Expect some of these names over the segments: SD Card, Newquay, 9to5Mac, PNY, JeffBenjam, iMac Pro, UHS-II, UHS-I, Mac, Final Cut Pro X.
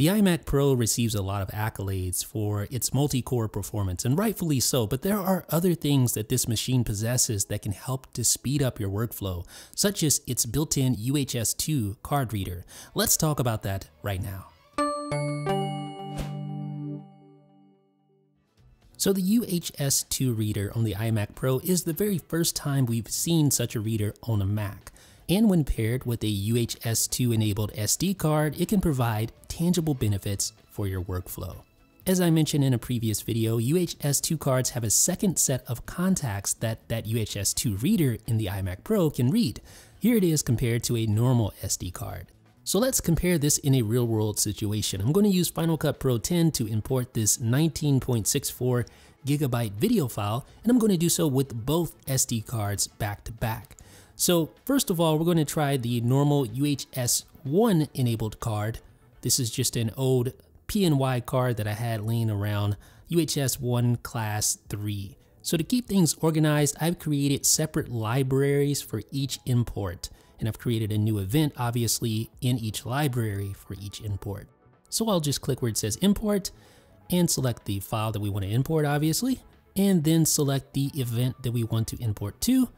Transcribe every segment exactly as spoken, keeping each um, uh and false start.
The iMac Pro receives a lot of accolades for its multi-core performance, and rightfully so, but there are other things that this machine possesses that can help to speed up your workflow, such as its built-in U H S two card reader. Let's talk about that right now. So the U H S two reader on the iMac Pro is the very first time we've seen such a reader on a Mac. And when paired with a U H S two enabled S D card, it can provide tangible benefits for your workflow. As I mentioned in a previous video, U H S two cards have a second set of contacts that that U H S two reader in the iMac Pro can read. Here it is compared to a normal S D card. So let's compare this in a real world situation. I'm going to use Final Cut Pro X to import this nineteen point six four gigabyte video file, and I'm going to do so with both S D cards back to back. So first of all, we're going to try the normal U H S one enabled card. This is just an old P N Y card that I had laying around, U H S one class three. So to keep things organized, I've created separate libraries for each import, and I've created a new event, obviously, in each library for each import. So I'll just click where it says import and select the file that we want to import, obviously, and then select the event that we want to import to,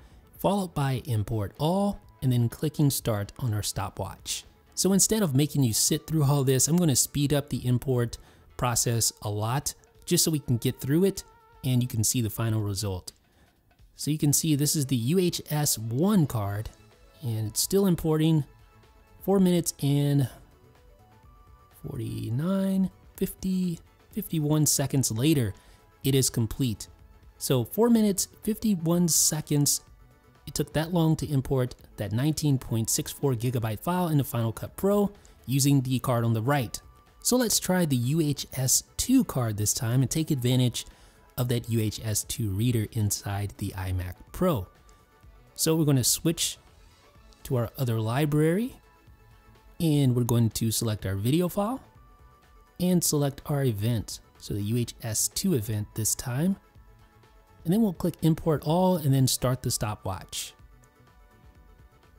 followed by import all, and then clicking start on our stopwatch. So instead of making you sit through all this, I'm going to speed up the import process a lot just so we can get through it and you can see the final result. So you can see this is the U H S one card and it's still importing four minutes and forty-nine, fifty, fifty-one seconds later, it is complete. So four minutes, fifty-one seconds. It took that long to import that nineteen point six four gigabyte file into Final Cut Pro using the card on the right. So let's try the U H S two card this time and take advantage of that U H S two reader inside the iMac Pro. So we're going to switch to our other library and we're going to select our video file and select our event. So the U H S two event this time. And then we'll click import all and then start the stopwatch.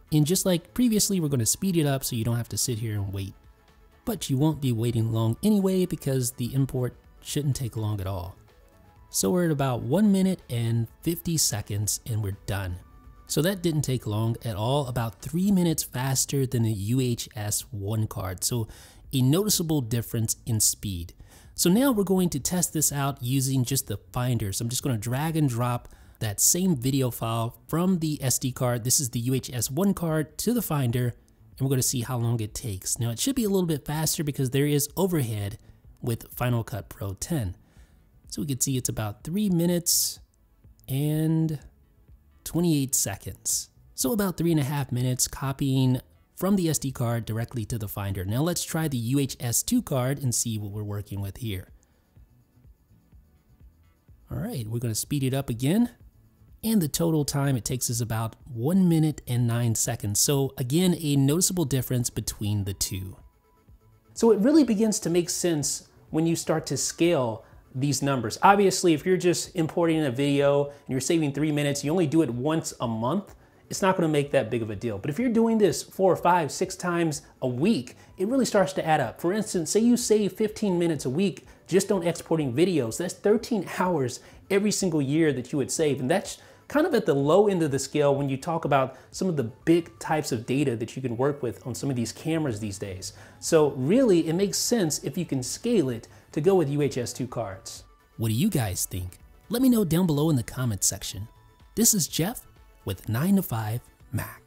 And just like previously, we're going to speed it up so you don't have to sit here and wait. But you won't be waiting long anyway because the import shouldn't take long at all. So we're at about one minute and fifty seconds and we're done. So that didn't take long at all, about three minutes faster than the U H S one card. So a noticeable difference in speed. So now we're going to test this out using just the Finder. So I'm just going to drag and drop that same video file from the S D card. This is the U H S one card to the Finder, and we're going to see how long it takes. Now it should be a little bit faster because there is overhead with Final Cut Pro X. So we can see it's about three minutes and twenty-eight seconds. So about three and a half minutes copying from the S D card directly to the Finder. Now let's try the U H S two card and see what we're working with here. All right, we're going to speed it up again. And the total time it takes is about one minute and nine seconds. So again, a noticeable difference between the two. So it really begins to make sense when you start to scale these numbers. Obviously, if you're just importing a video and you're saving three minutes, you only do it once a month, it's not going to make that big of a deal. But if you're doing this four or five, six times a week, it really starts to add up. For instance, say you save fifteen minutes a week just on exporting videos. That's thirteen hours every single year that you would save. And that's kind of at the low end of the scale when you talk about some of the big types of data that you can work with on some of these cameras these days. So really, it makes sense if you can scale it to go with U H S two cards. What do you guys think? Let me know down below in the comments section. This is Jeff with nine to five Mac.